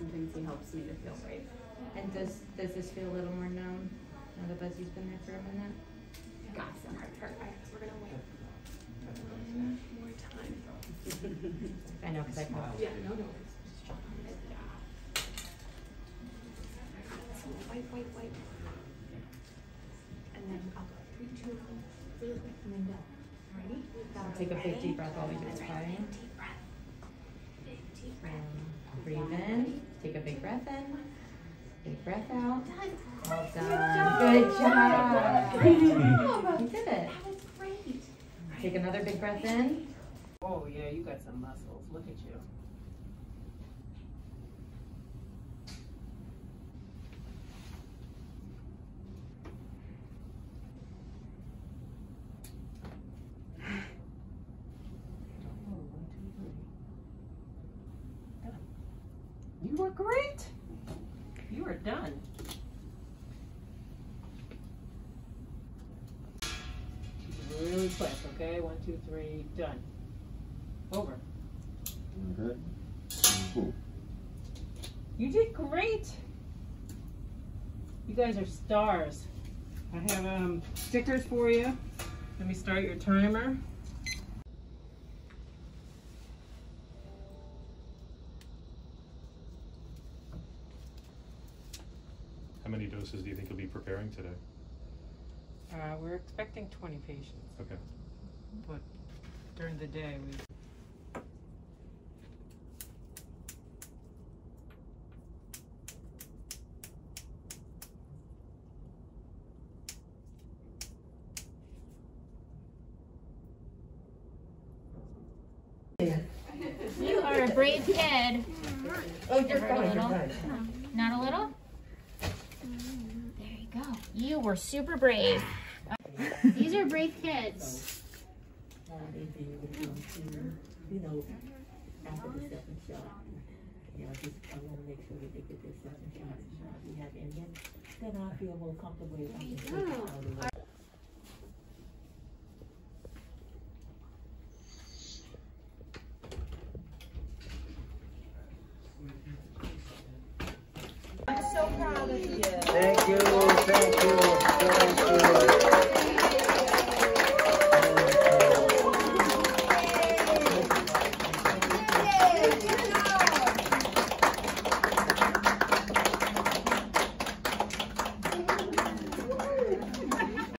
and things he helps me to feel right. And does this feel a little more numb now that Buzzy's been there for a minute? Yeah. Got some hard part. We're gonna wait one more time. I know because I popped. Yeah, no, no. Wipe. And then I'll go 3, 2, 1, really quick, and then go. Ready? Take a big deep breath while we do this. Big deep breath. Breathe in. Take a big breath in. Big breath out. All done. Good job. You did it. That was great. Take another big breath in. Oh yeah, you got some muscles. Look at you. You were great. You are done. Really quick, okay? 1, 2, 3, done. Over. Okay. Cool. You did great. You guys are stars. I have stickers for you. Let me start your timer. How many doses do you think you'll be preparing today? We're expecting 20 patients. Okay. But during the day, You are a brave kid. Oh, you're right, little. Right. Not a little? You were super brave. These are brave kids.